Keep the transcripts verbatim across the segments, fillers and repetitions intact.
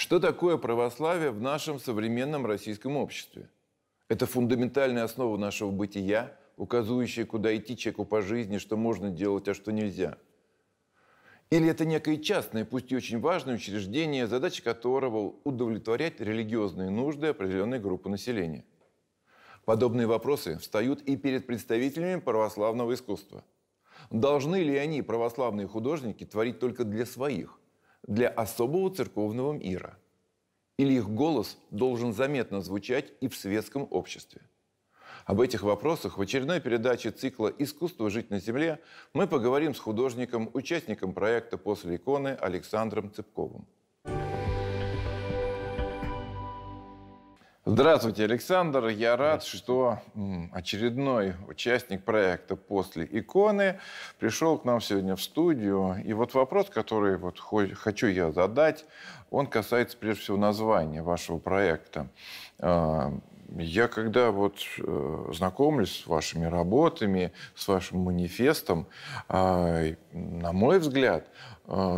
Что такое православие в нашем современном российском обществе? Это фундаментальная основа нашего бытия, указывающая, куда идти человеку по жизни, что можно делать, а что нельзя. Или это некое частное, пусть и очень важное учреждение, задача которого удовлетворять религиозные нужды определенной группы населения? Подобные вопросы встают и перед представителями православного искусства. Должны ли они, православные художники, творить только для своих, для особого церковного мира? Или их голос должен заметно звучать и в светском обществе? Об этих вопросах в очередной передаче цикла «Искусство жить на земле» мы поговорим с художником, участником проекта «После иконы» Александром Цыпковым. Здравствуйте, Александр. Я рад, что очередной участник проекта «После иконы» пришел к нам сегодня в студию. И вот вопрос, который вот хочу я задать, он касается прежде всего названия вашего проекта. Я когда вот знакомлюсь с вашими работами, с вашим манифестом, на мой взгляд,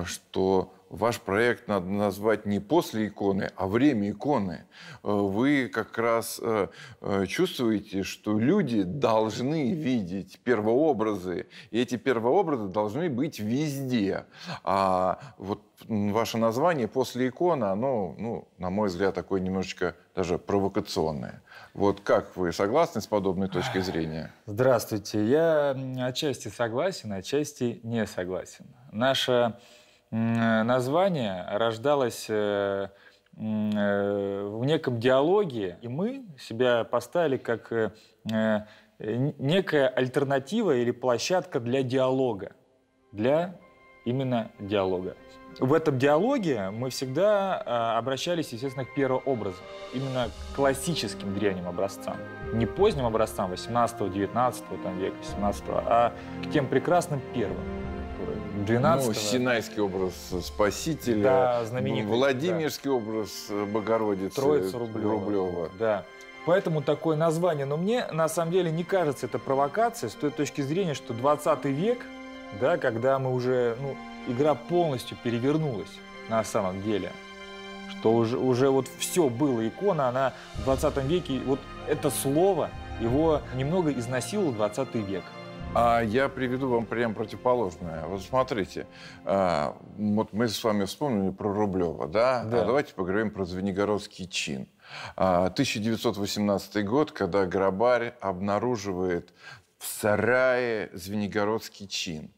что ваш проект надо назвать не «После иконы», а «Время иконы». Вы как раз чувствуете, что люди должны видеть первообразы, и эти первообразы должны быть везде. А вот ваше название «После иконы», оно, ну, на мой взгляд, такое немножечко даже провокационное. Вот как вы согласны с подобной точкой зрения? Здравствуйте. Я отчасти согласен, отчасти не согласен. Наше название рождалось в неком диалоге, и мы себя поставили как некая альтернатива или площадка для диалога, для именно диалога. В этом диалоге мы всегда обращались, естественно, к первообразам, именно к классическим древним образцам. Не поздним образцам восемнадцатого-девятнадцатого века, семнадцатого, а к тем прекрасным первым. двенадцатого. Ну, Синайский образ Спасителя, да, знаменитый, Владимирский, да, образ Богородицы, Троица Рублёва. Рублёва. Да. Поэтому такое название. Но мне, на самом деле, не кажется это провокацией с той точки зрения, что двадцатый век, да, когда мы уже, ну, игра полностью перевернулась на самом деле, что уже, уже вот все было, икона, она в двадцатом веке, вот это слово, его немного изнасиловал двадцатый век. А я приведу вам прям противоположное. Вот смотрите, вот мы с вами вспомнили про Рублёва, да? Да. А давайте поговорим про Звенигородский чин. тысяча девятьсот восемнадцатый год, когда грабарь обнаруживает в сарае Звенигородский чин.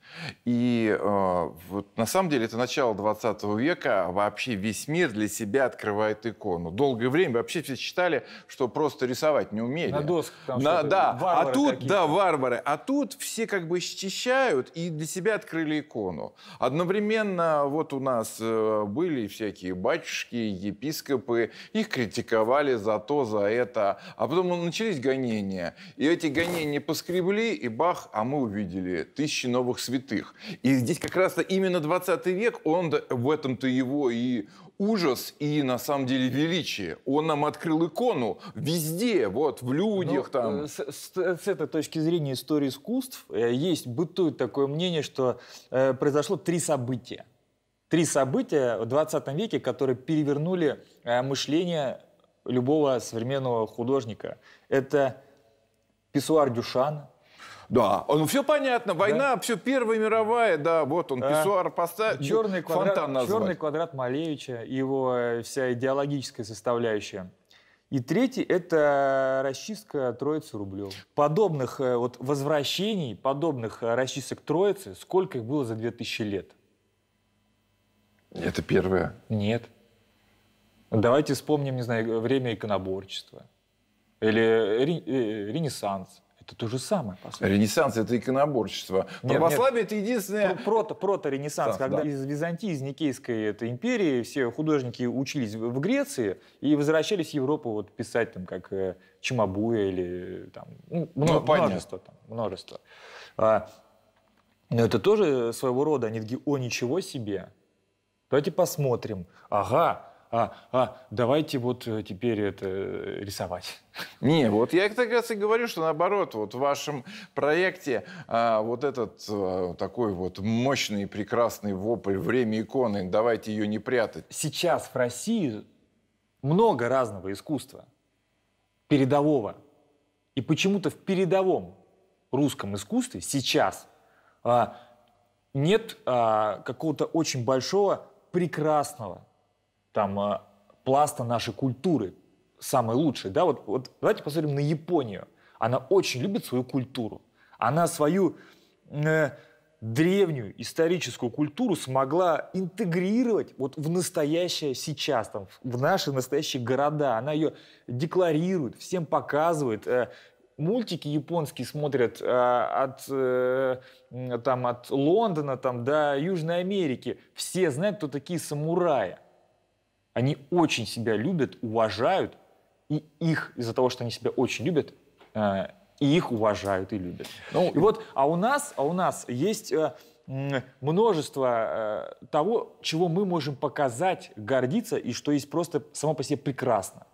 И э, вот, на самом деле это начало двадцатого века, вообще весь мир для себя открывает икону. Долгое время вообще все считали, что просто рисовать не умели. На досках там на, да. Варвары, а тут, да, варвары. А тут все как бы счищают и для себя открыли икону. Одновременно вот у нас были всякие батюшки, епископы, их критиковали за то, за это. А потом начались гонения. И эти гонения поскребли, и бах, а мы увидели тысячи новых святых. И здесь как раз-то именно двадцатый век, он, в этом-то его и ужас, и на самом деле величие. Он нам открыл икону везде, вот, в людях. Но, там. С, с, с этой точки зрения истории искусств есть, бытует такое мнение, что э, произошло три события. Три события в двадцатом веке, которые перевернули э, мышление любого современного художника. Это Писсуар Дюшан. Да, ну все понятно, война, да, все Первая мировая, да, вот он, писсуар поставил, черный квадрат, черный квадрат Малевича, его вся идеологическая составляющая. И третий – это расчистка Троицы Рублёва. Подобных вот возвращений, подобных расчисток Троицы, сколько их было за две тысячи лет? Это первое? Нет. Давайте вспомним, не знаю, время иконоборчества или Ренессанс. Это то же самое, по сути. Ренессанс – это иконоборчество. Нет, православие – это единственное… Прото-ренессанс, когда, да, из Византии, из Никейской этой империи все художники учились в Греции и возвращались в Европу вот, писать, там, как Чимабуя или там, ну, множество, ну, множество, там, множество. А, но это тоже своего рода, они такие: «О, ничего себе! Давайте посмотрим». Ага, а, а давайте вот теперь это рисовать. Не, вот я как раз и говорю, что наоборот, вот в вашем проекте а, вот этот а, такой вот мощный, прекрасный вопль «Время иконы», давайте ее не прятать. Сейчас в России много разного искусства, передового. И почему-то в передовом русском искусстве сейчас а, нет а, какого-то очень большого, прекрасного там, а, пласта нашей культуры, самой лучшей. Да? Вот, вот, давайте посмотрим на Японию. Она очень любит свою культуру. Она свою э, древнюю историческую культуру смогла интегрировать вот в настоящее сейчас, там, в наши настоящие города. Она ее декларирует, всем показывает. Э, Мультики японские смотрят а, от, э, там, от Лондона там, до Южной Америки. Все знают, кто такие самураи. Они очень себя любят, уважают. И их, из-за того, что они себя очень любят, э, и их уважают и любят. Ну, и вот, а, у нас, а у нас есть э, множество э, того, чего мы можем показать, гордиться, и что есть просто само по себе прекрасно.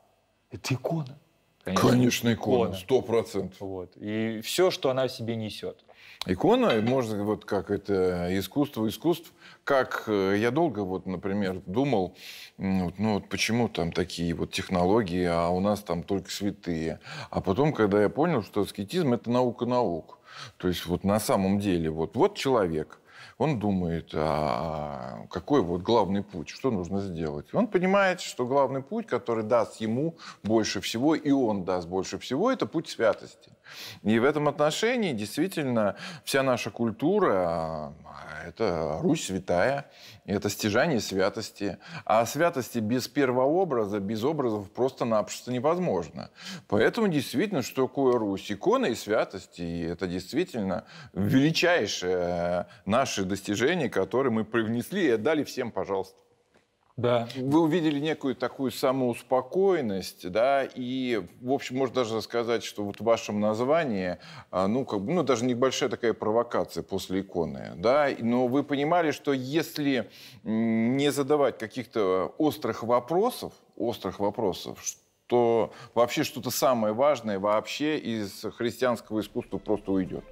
Это икона. Конечно, Конечно икона, сто процентов. Вот. И все, что она в себе несет. Икона, можно, вот как это искусство искусств, как я долго, вот, например, думал, ну вот почему там такие вот технологии, а у нас там только святые. А потом, когда я понял, что аскетизм – это наука наук. То есть вот на самом деле, вот, вот человек, он думает, а какой вот главный путь, что нужно сделать. Он понимает, что главный путь, который даст ему больше всего, и он даст больше всего, это путь святости. И в этом отношении действительно вся наша культура – это Русь святая, это стяжание святости. А святости без первообраза, без образов просто-напросто невозможно. Поэтому действительно, что такое Русь? Икона и святости – и это действительно величайшее наше достижения, которые мы привнесли и отдали всем, пожалуйста. Да. Вы увидели некую такую самоуспокоенность, да, и, в общем, можно даже сказать, что вот в вашем названии, ну, как бы, ну, даже небольшая такая провокация после иконы, да, но вы понимали, что если не задавать каких-то острых вопросов, острых вопросов, то вообще что-то самое важное вообще из христианского искусства просто уйдет.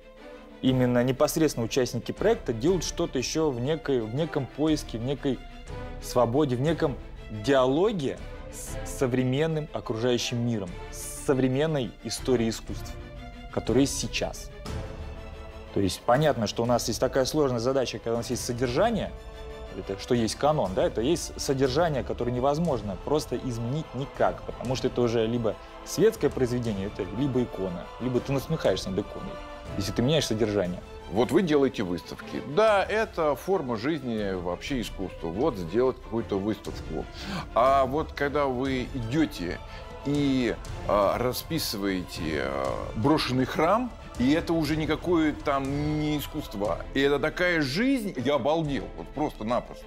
Именно непосредственно участники проекта делают что-то еще в, некой, в неком поиске, в некой свободе, в неком диалоге с современным окружающим миром, с современной историей искусств, которая есть сейчас. То есть понятно, что у нас есть такая сложная задача, когда у нас есть содержание, это, что есть канон, да, это есть содержание, которое невозможно просто изменить никак, потому что это уже либо светское произведение, это либо икона, либо ты насмехаешься над иконой, если ты меняешь содержание. Вот вы делаете выставки. Да, это форма жизни вообще искусства. Вот сделать какую-то выставку. А вот когда вы идете и э, расписываете э, брошенный храм, и это уже никакое там не искусство. И это такая жизнь, я обалдел, вот просто-напросто.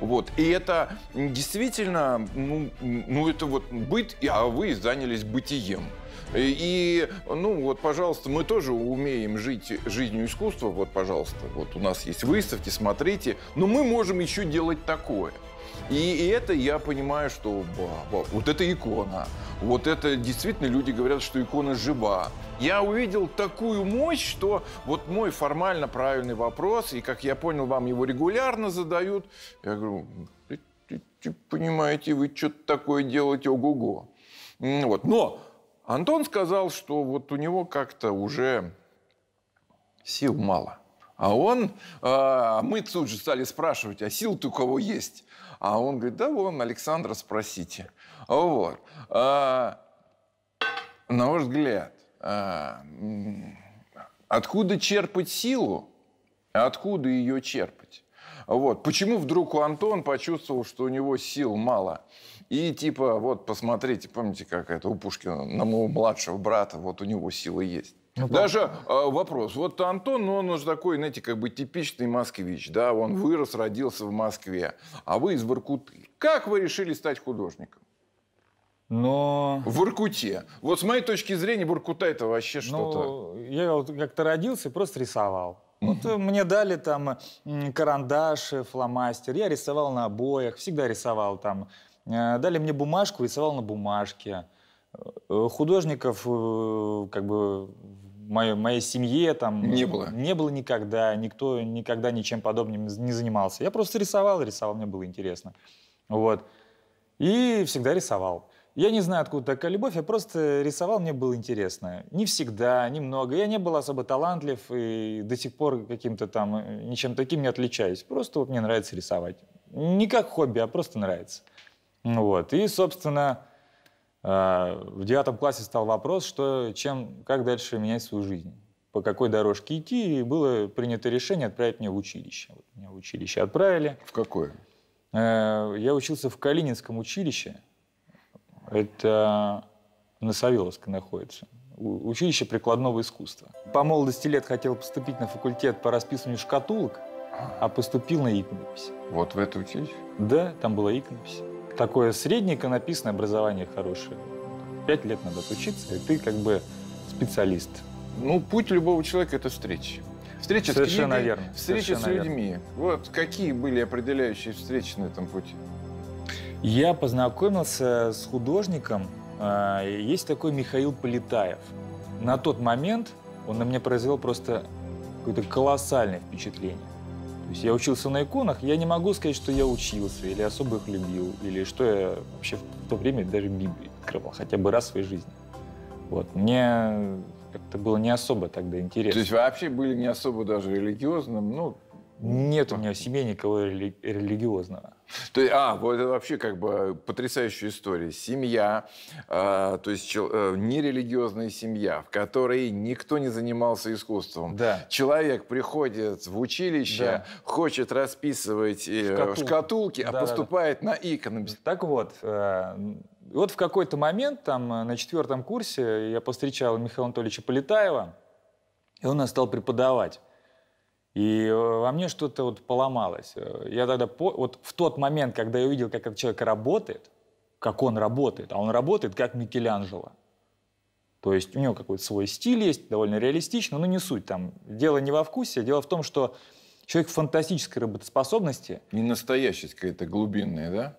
Вот. И это действительно, ну, ну это вот быт, а вы занялись бытием. И, ну, вот, пожалуйста, мы тоже умеем жить жизнью искусства, вот, пожалуйста, вот у нас есть выставки, смотрите, но мы можем еще делать такое. И, и это я понимаю, что ба, ба, вот это икона, вот это действительно люди говорят, что икона жива. Я увидел такую мощь, что вот мой формально правильный вопрос, и, как я понял, вам его регулярно задают, я говорю, понимаете, вы что-то такое делаете, ого-го. Вот, но... Антон сказал, что вот у него как-то уже сил мало. А он, э, мы тут же стали спрашивать, а сил-то у кого есть? А он говорит, да вон, Александра спросите. Вот. Э, на ваш взгляд, э, откуда черпать силу, откуда ее черпать? Вот. Почему вдруг Антон почувствовал, что у него сил мало? И типа, вот, посмотрите, помните, как это у Пушкина, на моего младшего брата, вот у него силы есть. Ну, даже э, вопрос. Вот Антон, ну, он уже такой, знаете, как бы типичный москвич, да, он вырос, родился в Москве, а вы из Воркуты. Как вы решили стать художником? Но... В Воркуте. Вот с моей точки зрения, Воркута это вообще что-то... Ну, я вот как-то родился и просто рисовал. Вот мне дали там карандаш, фломастер, я рисовал на обоях, всегда рисовал там Дали мне бумажку, рисовал на бумажке. Художников, как бы, моей, моей семье там не было. Не было никогда. Никто никогда ничем подобным не занимался. Я просто рисовал, рисовал, мне было интересно. Вот. И всегда рисовал. Я не знаю, откуда такая любовь, я просто рисовал, мне было интересно. Не всегда, немного. Я не был особо талантлив и до сих пор каким-то там ничем таким не отличаюсь. Просто вот мне нравится рисовать. Не как хобби, а просто нравится. Вот. И, собственно, в девятом классе стал вопрос, что, чем, как дальше менять свою жизнь, по какой дорожке идти. И было принято решение отправить меня в училище. Вот меня в училище отправили. В какое? Я учился в Калининском училище. Это на Савёловской находится. Училище прикладного искусства. По молодости лет хотел поступить на факультет по расписыванию шкатулок, а поступил на иконопись. Вот в это училище? Да, там была иконопись. Такое среднее иконописное образование хорошее. Пять лет надо учиться, и ты как бы специалист. Ну, путь любого человека – это встреча. Встреча Совершенно с книгой, верно. встреча Совершенно с людьми. Верно. Вот какие были определяющие встречи на этом пути? Я познакомился с художником, есть такой Михаил Полетаев. На тот момент он на меня произвел просто какое-то колоссальное впечатление. То есть я учился на иконах, я не могу сказать, что я учился, или особо их любил, или что я вообще в то время даже Библию открывал, хотя бы раз в своей жизни. Вот. Мне как-то было не особо тогда интересно. То есть вообще были не особо даже религиозным, ну... Нет у меня в семье никого рели- религиозного. То есть, а, вот это вообще как бы потрясающая история. Семья, э, то есть чел, э, нерелигиозная семья, в которой никто не занимался искусством. Да. Человек приходит в училище, да. хочет расписывать э, Шкатул. шкатулки, да, а поступает да, да. на иконопись. Так вот, э, вот в какой-то момент, там, на четвертом курсе, я повстречал Михаила Анатольевича Полетаева, и он нас стал преподавать. И во мне что-то вот поломалось. Я тогда по... вот в тот момент, когда я увидел, как этот человек работает, как он работает, а он работает как Микеланджело. То есть у него какой-то свой стиль есть, довольно реалистично, но не суть там. Дело не во вкусе, дело в том, что человек фантастической работоспособности. Не настоящая какая-то глубинная, да?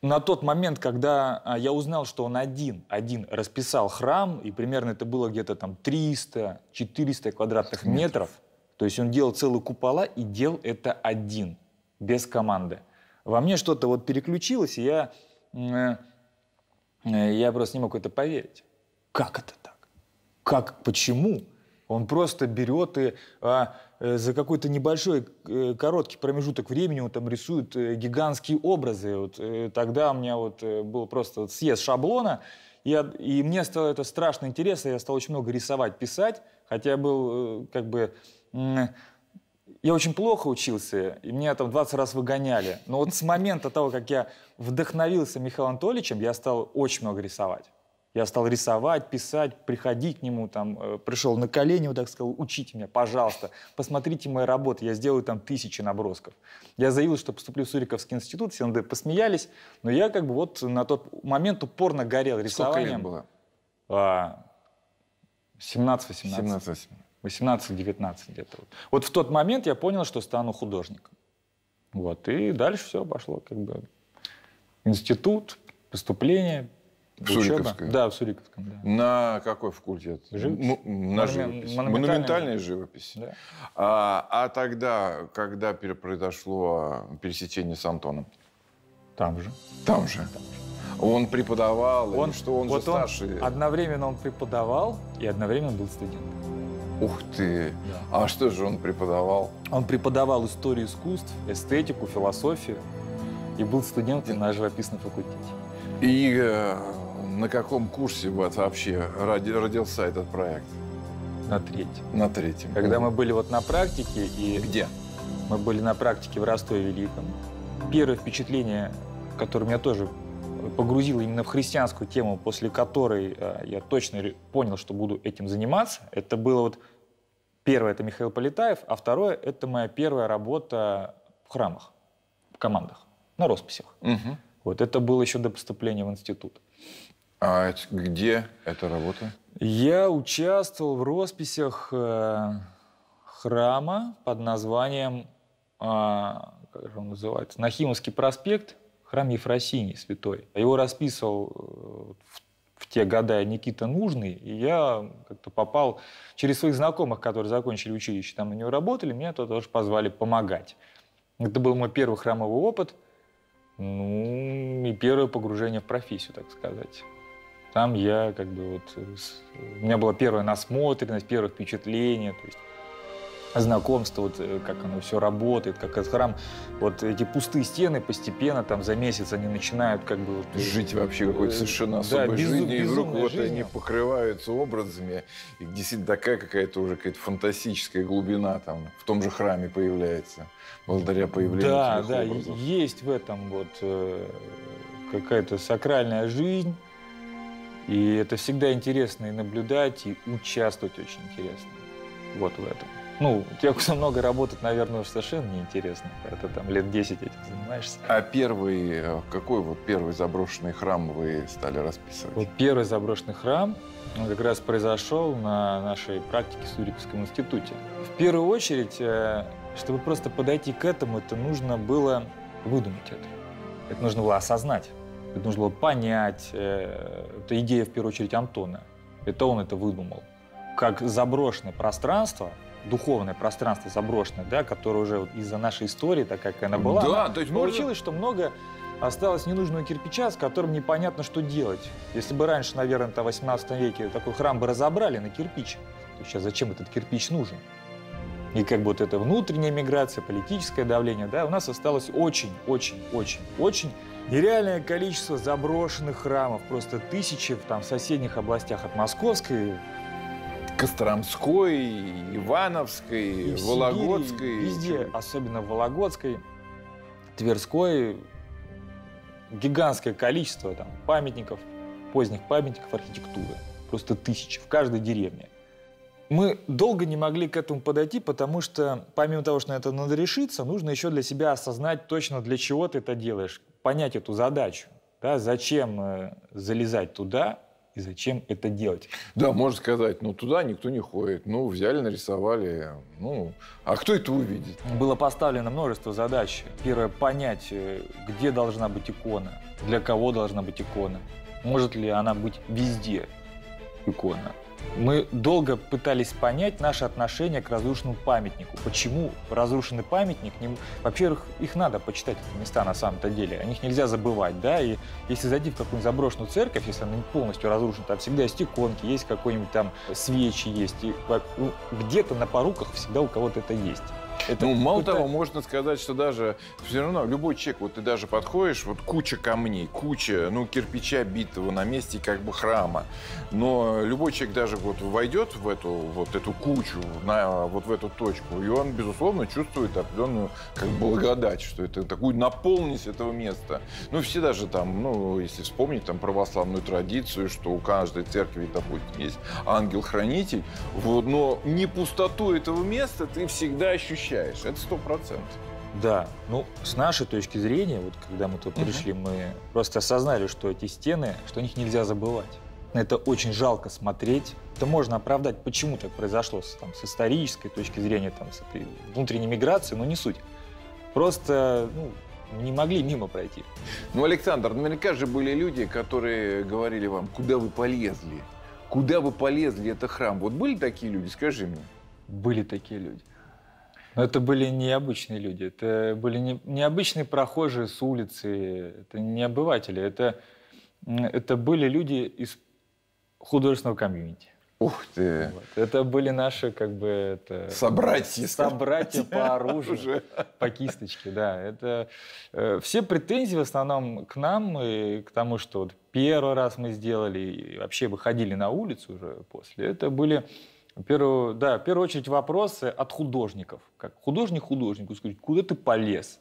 На тот момент, когда я узнал, что он один, один расписал храм, и примерно это было где-то там триста-четыреста квадратных метров. То есть он делал целые купола и делал это один, без команды. Во мне что-то вот переключилось, и я, я просто не мог в это поверить. Как это так? Как? Почему? Он просто берет и а, за какой-то небольшой короткий промежуток времени он там рисует гигантские образы. Вот, тогда у меня вот был просто вот съезд шаблона, и, и мне стало это страшно интересно, я стал очень много рисовать, писать, хотя я был как бы... Я очень плохо учился, и меня там двадцать раз выгоняли. Но вот с момента того, как я вдохновился Михаилом Анатольевичем, я стал очень много рисовать. Я стал рисовать, писать, приходить к нему, там, пришел на колени, вот так сказал, учите меня, пожалуйста, посмотрите мои работы, я сделаю там тысячи набросков. Я заявил, что поступлю в Суриковский институт, все над посмеялись, но я как бы вот на тот момент упорно горел рисованием. Сколько лет было? семнадцать-восемнадцать. восемнадцать-девятнадцать где-то. Вот в тот момент я понял, что стану художником. Вот. И дальше все пошло. Как бы. Институт, поступление, в Суриковском. Да, в Суриковском. Да. На какой факультет? Живопись. На живопись. Монументальная живопись. Да. А, а тогда, когда произошло пересечение с Антоном? Там же. Там же. Там же. Он преподавал, он, или что он вот же старший? Он, одновременно он преподавал и одновременно был студентом. Ух ты! Да. А что же он преподавал? Он преподавал историю искусств, эстетику, философию и был студентом на живописном факультете. И э, на каком курсе вот вообще родился этот проект? На третьем. На третьем. Когда мы были вот на практике и... Где? Мы были на практике в Ростове-Великом. Первое впечатление, которое меня тоже погрузило именно в христианскую тему, после которой э, я точно понял, что буду этим заниматься, это было вот... Первое – это Михаил Полетаев, а второе – это моя первая работа в храмах, в командах, на росписях. Угу. Вот это было еще до поступления в институт. А это, где эта работа? Я участвовал в росписях э, храма под названием, э, как же он называется, Нахимовский проспект, храм Ефросини святой. Его расписывал в те годы Никита Нужный, и я как-то попал через своих знакомых, которые закончили училище, там на него работали, меня туда тоже позвали помогать. Это был мой первый храмовый опыт, ну и первое погружение в профессию, так сказать. Там я как бы вот... У меня была первая насмотренность, первое впечатление, то есть знакомство, вот как оно все работает, как этот храм, вот эти пустые стены постепенно, там за месяц они начинают как бы... Вот, жить вообще какой-то совершенно особой да, безу, жизнью, и вдруг вот жизнью. Они покрываются образами, и действительно такая какая-то уже какая-то фантастическая глубина там в том же храме появляется, благодаря появлению да, этих да, образов. Есть в этом вот какая-то сакральная жизнь, и это всегда интересно и наблюдать, и участвовать очень интересно вот в этом. Ну, тебе много работать, наверное, уж совершенно неинтересно. Это там лет десять этим занимаешься. А первый, какой вот первый заброшенный храм вы стали расписывать? Вот первый заброшенный храм, он как раз произошел на нашей практике в Суриковском институте. В первую очередь, чтобы просто подойти к этому, это нужно было выдумать это. Это нужно было осознать. Это нужно было понять. Это идея, в первую очередь, Антона. Это он это выдумал. Как заброшенное пространство, духовное пространство заброшенное, да, которое уже вот из-за нашей истории, так как она была, да, она, то есть получилось, можно... что много осталось ненужного кирпича, с которым непонятно, что делать. Если бы раньше, наверное, в восемнадцатом веке такой храм бы разобрали на кирпич, то сейчас зачем этот кирпич нужен? И как бы вот эта внутренняя миграция, политическое давление, да, у нас осталось очень-очень-очень-очень нереальное количество заброшенных храмов, просто тысячи там, в соседних областях от Московской, Костромской, Ивановской, Вологодской. Везде, особенно в Вологодской, Тверской, гигантское количество там, памятников, поздних памятников архитектуры. Просто тысячи в каждой деревне. Мы долго не могли к этому подойти, потому что, помимо того, что на это надо решиться, нужно еще для себя осознать точно, для чего ты это делаешь, понять эту задачу. Да? Зачем залезать туда? И зачем это делать? Да, можно сказать, ну, туда никто не ходит. Ну, взяли, нарисовали. Ну, а кто это увидит? Было поставлено множество задач. Первое, понять, где должна быть икона, для кого должна быть икона. Может ли она быть везде, икона? Мы долго пытались понять наше отношение к разрушенному памятнику. Почему разрушенный памятник... Не... Во-первых, их надо почитать, эти места, на самом-то деле. О них нельзя забывать, да? И если зайти в какую-нибудь заброшенную церковь, если она не полностью разрушена, там всегда есть иконки, есть какой-нибудь там свечи, есть. И где-то на поруках всегда у кого-то это есть. Это ну, мало пытается... того, можно сказать, что даже все равно любой человек, вот ты даже подходишь, вот куча камней, куча, ну, кирпича битого на месте как бы храма, но любой человек даже вот войдет в эту, вот эту кучу, на, вот в эту точку, и он, безусловно, чувствует определенную как благодать, что это такую наполненность этого места. Ну, все даже там, ну, если вспомнить там православную традицию, что у каждой церкви, допустим, есть ангел-хранитель, вот, но не пустоту этого места ты всегда ощущаешь. Это сто процентов. Да. Ну, с нашей точки зрения, вот когда мы тут пришли, мы просто осознали, что эти стены, что о них нельзя забывать. На это очень жалко смотреть. Это можно оправдать, почему так произошло там, с исторической точки зрения, там, с этой внутренней миграцией, но не суть. Просто, ну, не могли мимо пройти. Ну, Александр, наверняка же были люди, которые говорили вам, куда вы полезли? Куда вы полезли, это храм? Вот были такие люди, скажи мне. Были такие люди. Но это были необычные люди, это были не, необычные прохожие с улицы, это не обыватели, это, это были люди из художественного комьюнити. Ух ты! Вот. Это были наши, как бы, это... Собратья. Собратья по оружию, по кисточке, да. Это, э, все претензии в основном к нам и к тому, что вот первый раз мы сделали, и вообще выходили на улицу уже после, это были... Первую, да, в первую очередь вопросы от художников. Как художник художнику скажет, куда ты полез?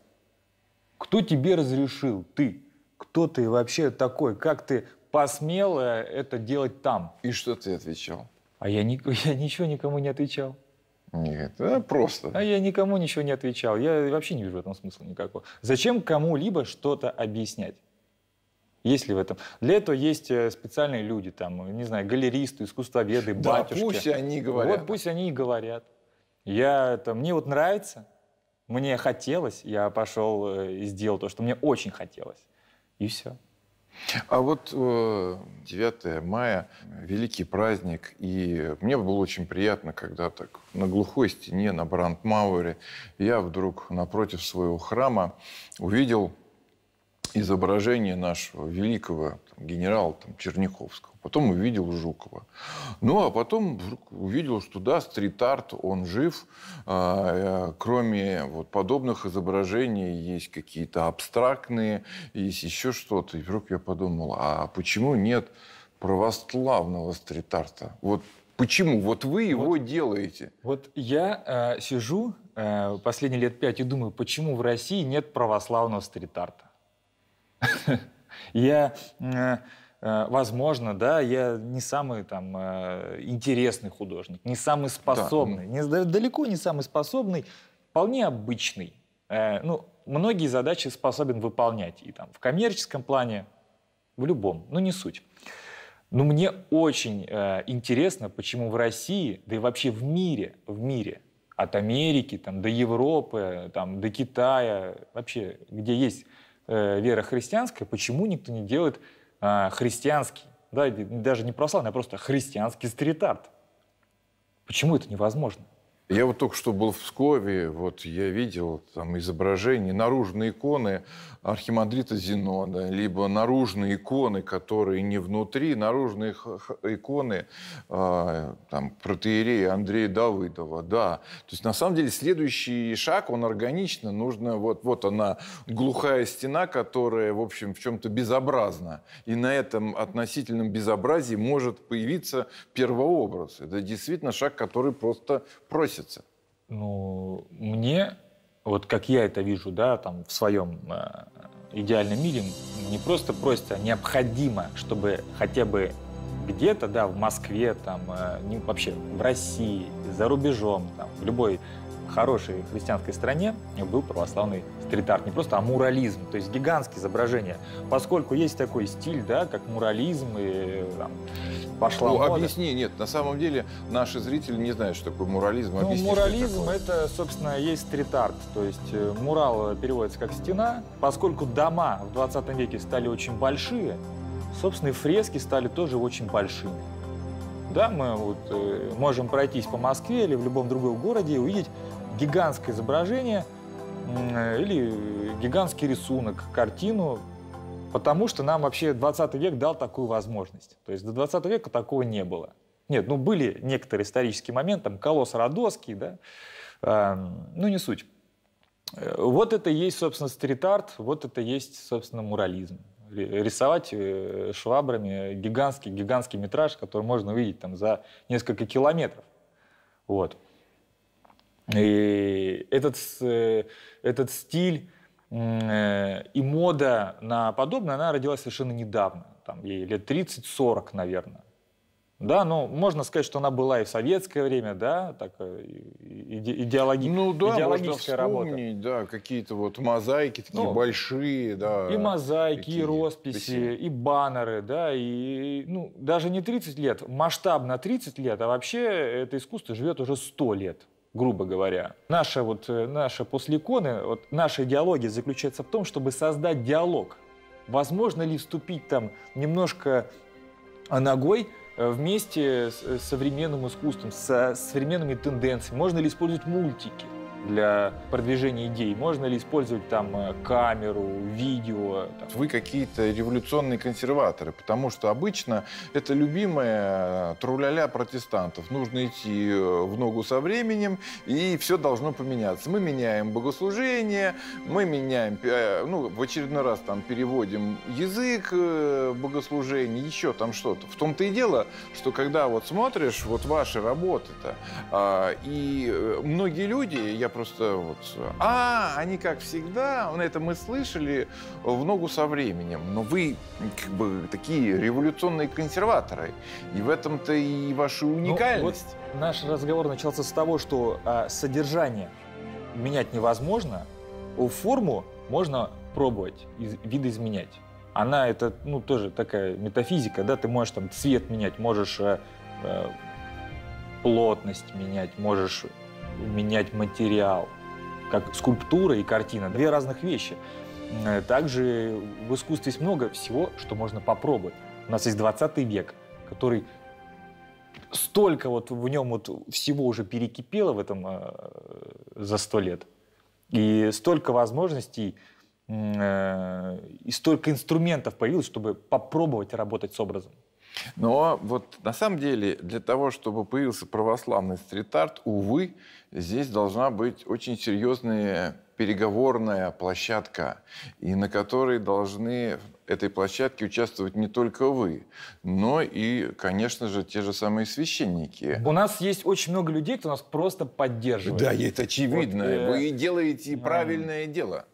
Кто тебе разрешил? Ты? Кто ты вообще такой? Как ты посмел это делать там? И что ты отвечал? А я, ни, я ничего никому не отвечал. Нет, это просто. А я никому ничего не отвечал. Я вообще не вижу в этом смысла никакого. Зачем кому-либо что-то объяснять? Есть ли в этом? Для этого есть специальные люди, там, не знаю, галеристы, искусствоведы, да, батюшки. Пусть они говорят. Вот пусть они и говорят. Я, это, мне вот нравится, мне хотелось, я пошел и сделал то, что мне очень хотелось. и все. А вот девятое мая, великий праздник, и мне было очень приятно, когда так на глухой стене, на Брандмауэре, я вдруг напротив своего храма увидел изображение нашего великого там, генерала там, Черняковского, потом увидел Жукова. Ну, а потом вдруг увидел, что да, стрит-арт, он жив, а, кроме вот, подобных изображений есть какие-то абстрактные, есть еще что-то. И вдруг я подумал, а почему нет православного стрит-арта? Вот почему? Вот вы его вот, делаете. Вот я э, сижу э, последние лет пять и думаю, почему в России нет православного стрит-арта? Я, возможно, да, я не самый там интересный художник, не самый способный, да. не, далеко не самый способный, вполне обычный. Ну, многие задачи способен выполнять и там в коммерческом плане, в любом, но не суть. Но мне очень интересно, почему в России, да и вообще в мире, в мире, от Америки там, до Европы, там, до Китая, вообще, где есть вера христианская, почему никто не делает а, христианский, да, даже не православный, а просто христианский стрит-арт? Почему это невозможно? Я вот только что был в Пскове, вот я видел там изображения, наружные иконы архимандрита Зенона, либо наружные иконы, которые не внутри, наружные иконы э, там, протоиерея Андрея Давыдова, да. То есть на самом деле следующий шаг, он органично, нужно, вот, вот она, глухая стена, которая, в общем, в чем-то безобразна, и на этом относительном безобразии может появиться первообраз. Это действительно шаг, который просто просит. Ну, мне, вот как я это вижу, да, там, в своем э, идеальном мире, не просто просится, а необходимо, чтобы хотя бы где-то, да, в Москве, там, э, не, вообще в России, за рубежом, там, в любой хорошей христианской стране был православный стрит-арт. Не просто, а мурализм, то есть гигантские изображения. Поскольку есть такой стиль, да, как мурализм, и там, пошла ну, мода. Объясни, нет, на самом деле наши зрители не знают, что такое мурализм. Ну, объясни, мурализм — это, собственно, есть стрит-арт. То есть мурал переводится как «стена». Поскольку дома в двадцатом веке стали очень большие, собственно, и фрески стали тоже очень большими. Да, мы вот, э, можем пройтись по Москве или в любом другом городе и увидеть гигантское изображение или гигантский рисунок, картину, потому что нам вообще двадцатый век дал такую возможность. То есть до двадцатого века такого не было. Нет, ну были некоторые исторические моменты, там колосс Родосский, да, э, ну не суть. Вот это и есть, собственно, стрит-арт, вот это и есть, собственно, мурализм. Рисовать швабрами гигантский, гигантский метраж, который можно увидеть там за несколько километров. Вот. И этот, этот стиль и мода на подобное, она родилась совершенно недавно. Там, ей лет тридцать-сорок, наверное. Да, ну, можно сказать, что она была и в советское время, да, так, иде идеологи ну, да, идеологическая работа. Да, какие-то вот мозаики такие ну, большие, да. И мозаики, и росписи, спасибо. И баннеры, да, и, ну, даже не тридцать лет, масштабно тридцать лет, а вообще это искусство живет уже сто лет, грубо говоря. Наша вот, наша после иконы, вот наша идеология заключается в том, чтобы создать диалог. Возможно ли вступить там немножко ногой вместе с современным искусством, со современными тенденциями? Можно ли использовать мультики для продвижения идей? Можно ли использовать там камеру, видео? Там? Вы какие-то революционные консерваторы, потому что обычно это любимая тру-ля-ля протестантов. Нужно идти в ногу со временем, и все должно поменяться. Мы меняем богослужение, мы меняем, ну, в очередной раз там переводим язык богослужения, еще там что-то. В том-то и дело, что когда вот смотришь, вот ваши работы-то, и многие люди, я просто вот... А, они, как всегда, это мы слышали, в ногу со временем. Но вы как бы такие революционные консерваторы. И в этом-то и ваша уникальность. Ну, вот наш разговор начался с того, что а, содержание менять невозможно, а форму можно пробовать, из, видоизменять. Она это, ну, тоже такая метафизика, да? Ты можешь там цвет менять, можешь а, а, плотность менять, можешь... менять материал, как скульптура и картина. Две разных вещи. Также в искусстве есть много всего, что можно попробовать. У нас есть двадцатый век, который столько вот в нем вот всего уже перекипело в этом э, за сто лет. И столько возможностей, э, и столько инструментов появилось, чтобы попробовать работать с образом. Но вот на самом деле для того, чтобы появился православный стрит-арт, увы, здесь должна быть очень серьезная переговорная площадка, и на которой должны в этой площадке участвовать не только вы, но и, конечно же, те же самые священники. У нас есть очень много людей, кто нас просто поддерживает. Да, это очевидно. Вот, вы э... делаете правильное э... дело.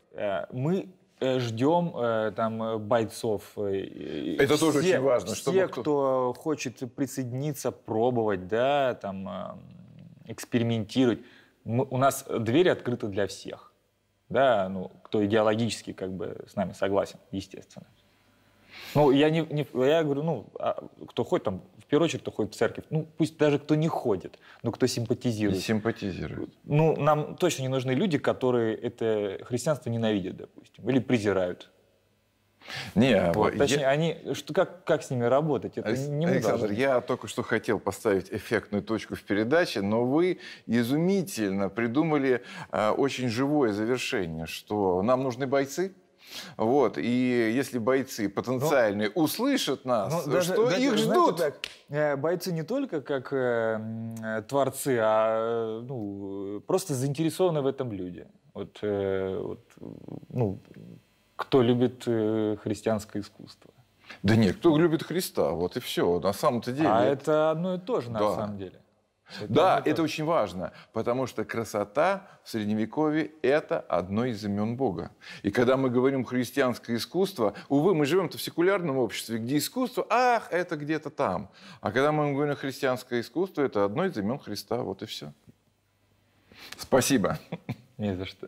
Мы ждем там бойцов. Это все, тоже очень важно. Все, чтобы кто... кто хочет присоединиться, пробовать, да, там, экспериментировать. Мы, у нас двери открыты для всех. Да, ну, кто идеологически как бы с нами согласен, естественно. Ну, я, не, не, я говорю, ну, а кто ходит там, в первую очередь, кто ходит в церковь, ну, пусть даже кто не ходит, но кто симпатизирует. И симпатизирует. Ну, нам точно не нужны люди, которые это христианство ненавидят, допустим, или презирают. Не, вот, точнее, я... они, что, как, как с ними работать? Это Алекс... не Александр, должны. Я только что хотел поставить эффектную точку в передаче, но вы изумительно придумали э, очень живое завершение, что нам нужны бойцы. Вот, и если бойцы потенциальные ну, услышат нас, ну, даже, что даже, их ждут? Знаете, так, бойцы не только как э, творцы, а ну, просто заинтересованы в этом люди. Вот, э, вот, ну, кто любит э, христианское искусство? Да нет, кто любит Христа, вот и все, на самом-то деле. А это одно и то же, на да. самом деле. Это да, это очень важно, потому что красота в Средневековье – это одно из имен Бога. И когда мы говорим «христианское искусство», увы, мы живем-то в секулярном обществе, где искусство, ах, это где-то там. А когда мы говорим «христианское искусство», это одно из имен Христа, вот и все. Спасибо. Не за что.